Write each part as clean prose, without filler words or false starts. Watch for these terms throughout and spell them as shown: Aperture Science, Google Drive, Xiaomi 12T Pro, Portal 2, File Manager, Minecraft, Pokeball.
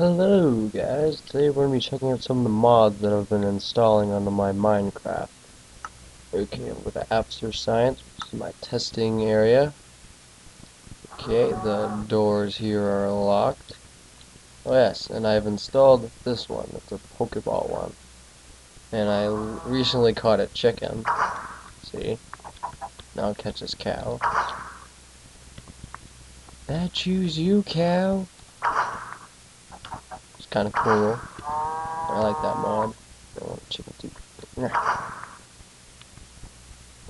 Hello guys, today we're going to be checking out some of the mods that I've been installing onto my Minecraft. Okay, I'm going to Aperture Science, which is my testing area. Okay, the doors here are locked. Oh yes, and I've installed this one, it's a Pokeball one. And I recently caught a chicken. See? Now I'll catch this cow. I choose you, cow! Kind of cool. I like that mod. I want a chicken too.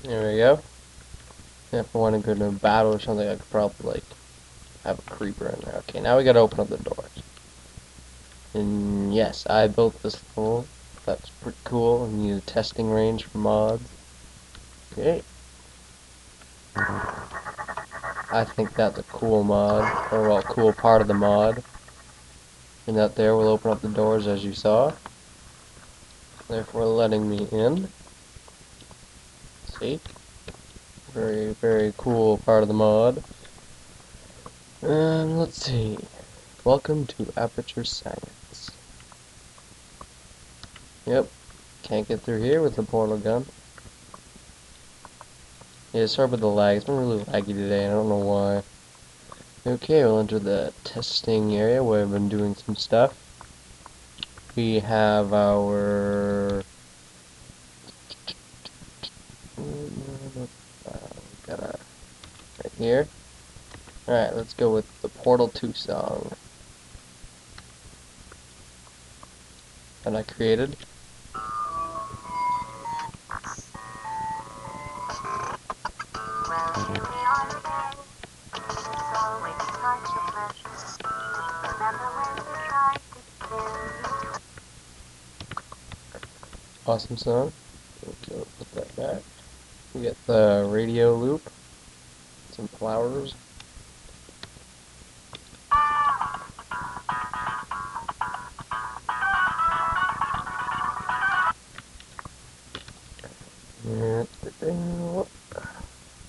There we go. If I want to go to a battle or something, I could probably like have a creeper in there. Okay, now we gotta open up the doors. And yes, I built this pool. That's pretty cool. I need a testing range for mods. Okay. I think that's a cool mod, or well, cool part of the mod. And that there will open up the doors as you saw, therefore letting me in. See? Very, very cool part of the mod. And let's see. Welcome to Aperture Science. Yep. Can't get through here with the portal gun. Yeah, sorry about the lag. It's been really laggy today. I don't know why. Okay, we'll enter the testing area where I've been doing some stuff. We have our... right here. Alright, let's go with the Portal 2 song that I created. Awesome song. Okay, put that back. We get the radio loop. Some flowers.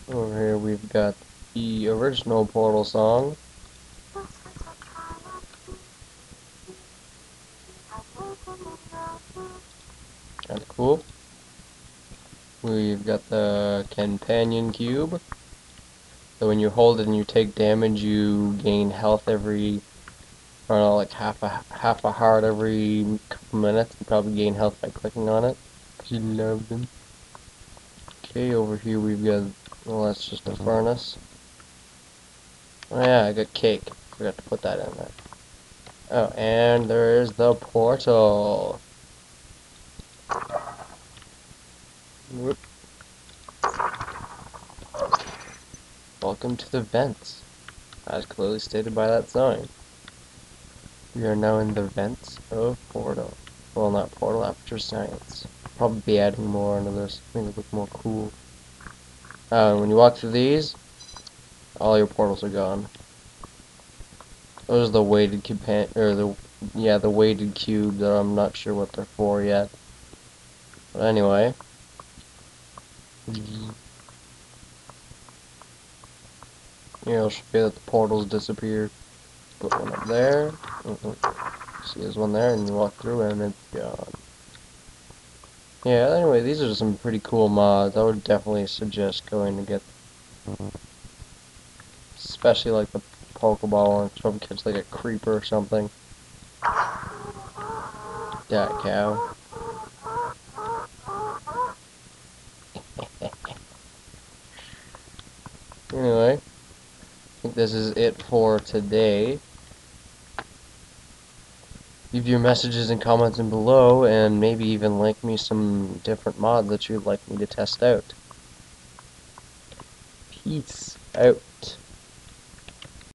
Over here we've got the original Portal song. Kinda cool. We've got the companion cube. So when you hold it and you take damage, you gain health every, I don't know, like half a heart every couple minutes. You probably gain health by clicking on it. 'Cause you love them. Okay, over here we've got, well, that's just a furnace. Oh yeah, I got cake. Forgot to put that in there. Oh, and there is the portal. Whoop. Welcome to the vents, as clearly stated by that sign. We are now in the vents of Portal. Well, not Portal, Aperture Science. Probably be adding more into this. I think it looks more cool. When you walk through these, all your portals are gone. Those are the weighted the weighted cube that I'm not sure what they're for yet. But anyway. You know, it should be that the portals disappear. Put one up there. See, there's one there, and you walk through, and it's gone. Yeah, anyway, these are some pretty cool mods. I would definitely suggest going to get them. Especially like the Pokeball one, probably catch like a creeper or something. That cow. Anyway, I think this is it for today. Leave your messages and comments in below, and maybe even link me some different mods that you'd like me to test out. Peace out.